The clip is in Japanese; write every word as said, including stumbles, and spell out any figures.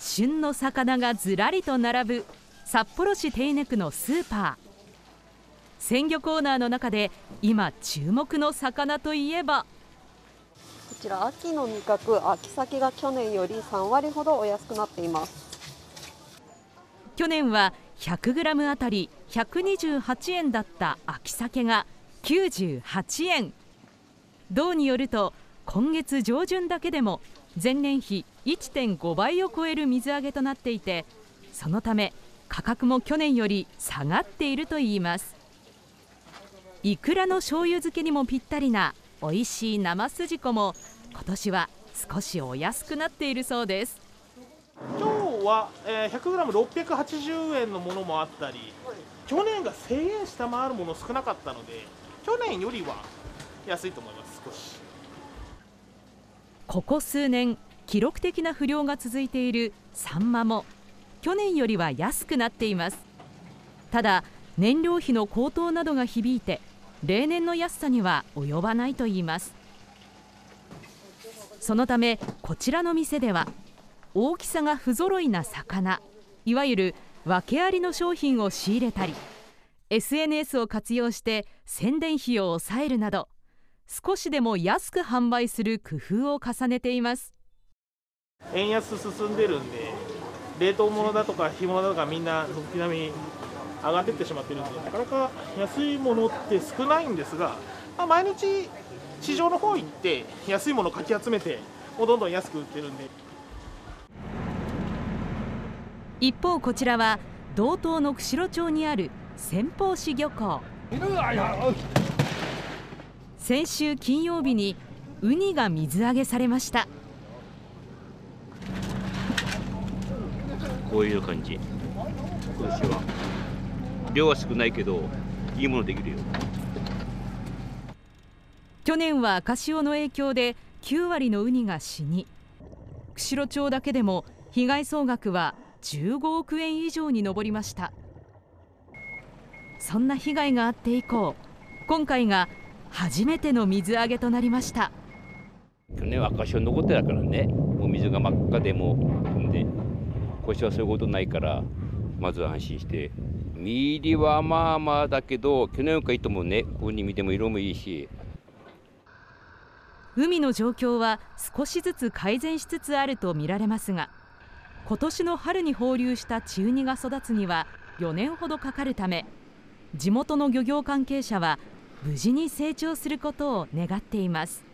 旬の魚がずらりと並ぶ札幌市手稲区のスーパー。鮮魚コーナーの中で今注目の魚といえば、こちら秋の味覚秋鮭が去年よりさんわりほどお安くなっています。去年は ひゃくグラム あたりひゃくにじゅうはちえんだった秋鮭がきゅうじゅうはちえん。道によると今月上旬だけでも前年比 いってんごばいを超える水揚げとなっていて、そのため価格も去年より下がっているといいます。イクラの醤油漬けにもぴったりな美味しい生すじこも今年は少しお安くなっているそうです。今日は ひゃくグラムろっぴゃくはちじゅうえんのものもあったり、去年がせんえん下回るもの少なかったので去年よりは安いと思います。少しここ数年記録的な不漁が続いているサンマも去年よりは安くなっています。ただ燃料費の高騰などが響いて例年の安さには及ばないといいます。そのためこちらの店では大きさが不揃いな魚、いわゆる訳ありの商品を仕入れたり、エスエヌエス を活用して宣伝費を抑えるなど、少しでも安く販売する工夫を重ねています。円安進んでるんで、冷凍物だとか干物だとかみんな軒並み上がってってしまってるんで、なかなか安いものって少ないんですが、まあ、毎日市場の方行って安いものをかき集めてもうどんどん安く売ってるんで。一方こちらは道東の釧路町にある先方市漁港。先週金曜日にウニが水揚げされました。こういう感じ。今年は量は少ないけどいいものできるよ。去年は赤潮の影響できゅうわりのウニが死に、釧路町だけでも被害総額はじゅうごおくえん以上に上りました。そんな被害があって以降、今回が初めての水揚げとなりました。去年は赤潮残ってたからね、もう水が真っ赤でもんで、今年はそういうことないからまず安心して。身入りはまあまあだけど去年よりかいいと思うね。ここに見ても色もいいし。海の状況は少しずつ改善しつつあると見られますが、今年の春に放流した稚ウニが育つにはよねんほどかかるため、地元の漁業関係者は無事に成長することを願っています。